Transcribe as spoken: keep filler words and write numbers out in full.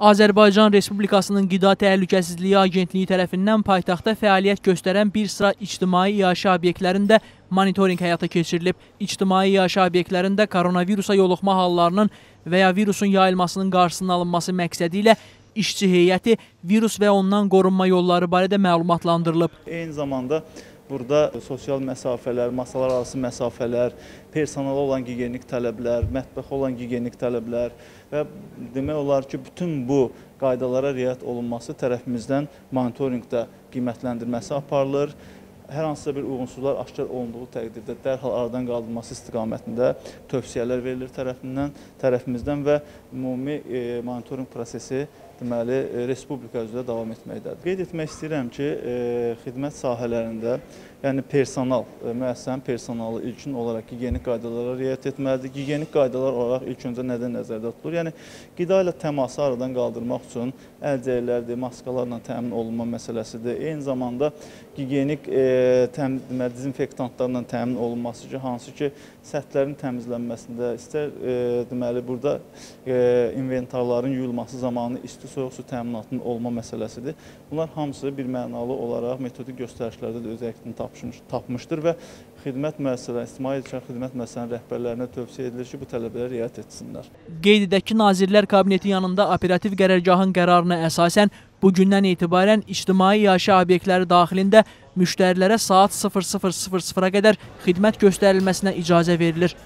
Azərbaycan Respublikasının Qida Təhlükəsizliyi Agentliyi tərəfindən paytaxtda fəaliyyət göstərən bir sıra ictimai yaşayış obyektlərində monitorinq həyata keçirilib. İctimai yaşayış obyektlərində koronavirusa yoluxma hallarının və ya virusun yayılmasının qarşısının alınması məqsədi ilə işçi heyəti virus və ondan qorunma yolları barədə məlumatlandırılıb. Eyni zamanda burada sosial məsafələr, masalar arası məsafələr, personala olan gigiyenik tələblər, mətbəxə olan gigiyenik tələblər və demək olar ki, bütün bu qaydalara riayət olunması tərəfimizdən monitorinqdə qiymətləndirməsi aparılır. Hər hansısa bir uyğunsuzlar aşkar olunduğu təqdirdə dərhal aradan qaldırılması istiqamətində tövsiyələr verilir tərəfindən, tərəfimizdən və ümumi monitorinq prosesi deməli, Respublika üzrə davam etməkdədir. Qeyd etmək istəyirəm ki, xidmət sahələrində, yəni personal, müəssisənin personalı ilkin olaraq gigiyenik qaydalara riayət etməlidir. Gigiyenik qaydalar olaraq ilk öncə nədə nəzərdə tutulur? Yəni, qida ilə təması aradan qaldırmaq üçün əlcəklərdir, maskalarla təmin olunma məsələsidir. Eyni zamanda gigiyenik dezinfektantlarla təmin olunması ki, hansı ki, səthlərin təmizlənməsində, istər deməli, burada inventarların yuyulması zamanı istiyoruz. Soyuq su təminatının olma məsələsidir. Bunlar hamısı bir mənalı olaraq metodik göstərişlərdə də öz əksini tapmışdır və xidmət müəssisələri, ictimai yaşayış xidmət müəssisələrinin rəhbərlərinə tövsiyə edilir ki, bu tələbələrə riayət etsinlər. Qeyd edək ki, Nazirlər Kabineti yanında Operativ Qərargahın qərarına əsasən bugündən etibarən ictimai yaşayış obyektləri daxilində müştərilərə saat sıfır sıfır sıfır sıfıra qədər xidmət göstərilməsinə icazə verilir.